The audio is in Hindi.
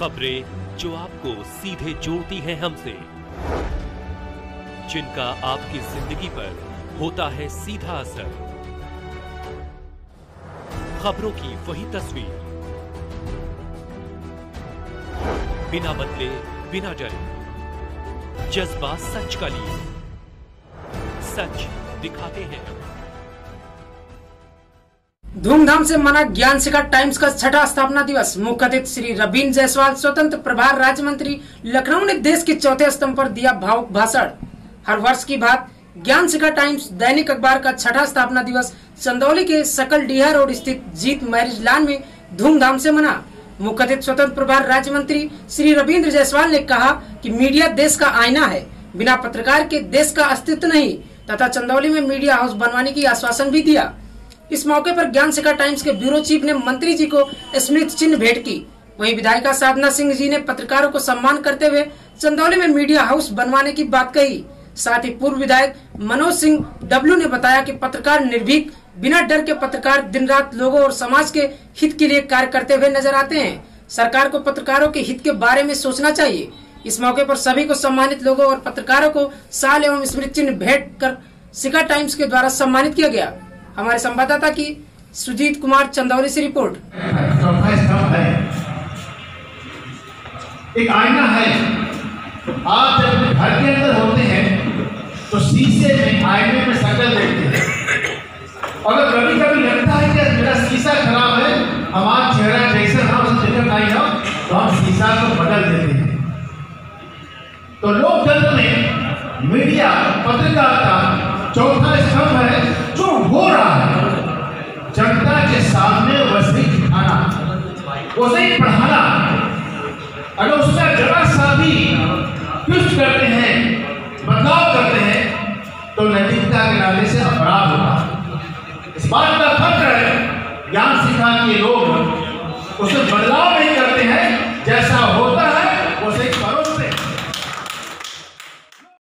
खबरें जो आपको सीधे जोड़ती हैं हमसे, जिनका आपकी जिंदगी पर होता है सीधा असर। खबरों की वही तस्वीर, बिना बदले बिना डरे, जज्बा सच का लिए सच दिखाते हैं। धूमधाम से मना ज्ञान शिखर टाइम्स का छठा स्थापना दिवस। मुख्य अतिथि श्री रविंद्र जायसवाल, स्वतंत्र प्रभार राज्य मंत्री लखनऊ ने देश के चौथे स्तंभ पर दिया भावुक भाषण। हर वर्ष की बात ज्ञान शिखर टाइम्स दैनिक अखबार का छठा स्थापना दिवस चंदौली के सकल डीहा रोड स्थित जीत मैरिज लैंड में धूमधाम से मना। मुख्य अतिथि स्वतंत्र प्रभार राज्य मंत्री श्री रविंद्र जायसवाल ने कहा कि मीडिया देश का आईना है, बिना पत्रकार के देश का अस्तित्व नहीं, तथा चंदौली में मीडिया हाउस बनवाने की आश्वासन भी दिया। इस मौके पर ज्ञान शिखर टाइम्स के ब्यूरो चीफ ने मंत्री जी को स्मृति चिन्ह भेंट की। वहीं विधायिका साधना सिंह जी ने पत्रकारों को सम्मान करते हुए चंदौली में मीडिया हाउस बनवाने की बात कही। साथ ही पूर्व विधायक मनोज सिंह डब्ल्यू ने बताया कि पत्रकार निर्भीक, बिना डर के पत्रकार दिन रात लोगों और समाज के हित के लिए कार्य करते हुए नजर आते हैं। सरकार को पत्रकारों के हित के बारे में सोचना चाहिए। इस मौके पर सभी को सम्मानित लोगों और पत्रकारों को साल एवं स्मृति चिन्ह भेंट कर शिखर टाइम्स के द्वारा सम्मानित किया गया। हमारे संवाददाता की सुजीत कुमार चंदौली से रिपोर्ट। चौथा स्तंभ है, एक आईना है। आप जब घर के अंदर होते हैं तो शीशे में, आईने में शक्ल देखते हैं। अगर कभी कभी लगता है कि मेरा शीशा खराब है, हमारा चेहरा जैसा ना उस जगह नहीं हो, तो हम शीशा को बदल देते हैं। तो लोकतंत्र में मीडिया पत्रकारिता चौथा स्तंभ है, जो हो रहा है जनता के सामने वैसे दिखाना, वैसे पढ़ाना। अगर उसका जरा सा भी ट्विस्ट करते हैं, बदलाव करते हैं, तो नैतिकता के नाले से अपराध होता है। इस बात का फक्र है ज्ञान शिखर के लोग उसमें बदलाव